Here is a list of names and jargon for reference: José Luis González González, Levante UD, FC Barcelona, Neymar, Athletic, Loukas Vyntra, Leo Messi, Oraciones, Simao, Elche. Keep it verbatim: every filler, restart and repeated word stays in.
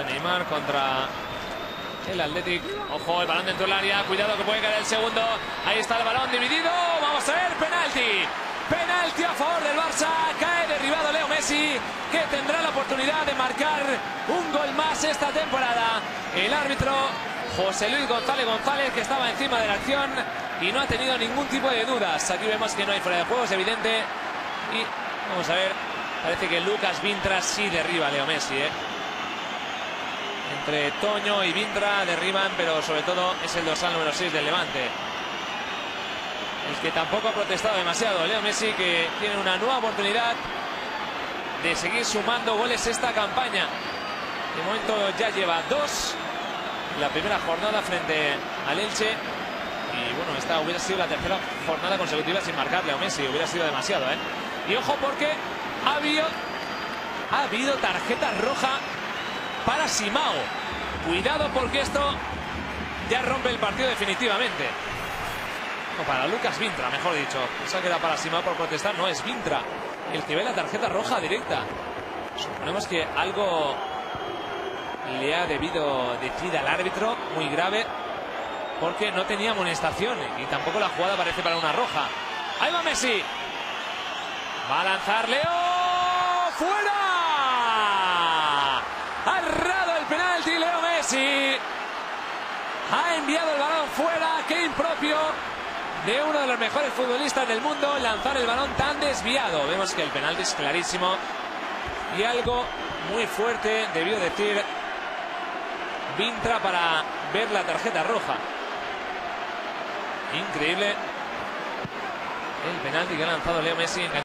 de Neymar contra el Athletic. Ojo, el balón dentro del área. Cuidado que puede caer el segundo. Ahí está el balón dividido. Vamos a ver, penalti. Penalti a favor del Barça. Cae derribado Leo Messi, que tendrá la oportunidad de marcar un gol más esta temporada. El árbitro José Luis González González, que estaba encima de la acción y no ha tenido ningún tipo de dudas. Aquí vemos que no hay fuera de juego, es evidente. Y vamos a ver, parece que Loukas Vyntra sí derriba a Leo Messi, ¿eh? Entre Toño y Vyntra derriban, pero sobre todo es el dorsal número seis del Levante, el que tampoco ha protestado demasiado. Leo Messi, que tiene una nueva oportunidad de seguir sumando goles esta campaña. De momento ya lleva dos en la primera jornada frente al Elche. Y bueno, esta hubiera sido la tercera jornada consecutiva sin marcar Leo Messi. Hubiera sido demasiado, ¿eh? Y ojo, porque ha habido, ha habido tarjeta roja para Simao. Cuidado, porque esto ya rompe el partido definitivamente. O para Loukas Vyntra, mejor dicho. Esa queda para Simao por protestar. No, es Vyntra el que ve la tarjeta roja directa. Suponemos que algo le ha debido decir al árbitro, muy grave, porque no tenía amonestación y tampoco la jugada parece para una roja. Ahí va Messi. Va a lanzar Leo. ¡Fuera! Ha errado el penalti Leo Messi. Ha enviado el balón fuera. ¡Qué impropio de uno de los mejores futbolistas del mundo lanzar el balón tan desviado! Vemos que el penalti es clarísimo. Y algo muy fuerte debió decir Vyntra para ver la tarjeta roja. Increíble el penalti que ha lanzado Leo Messi en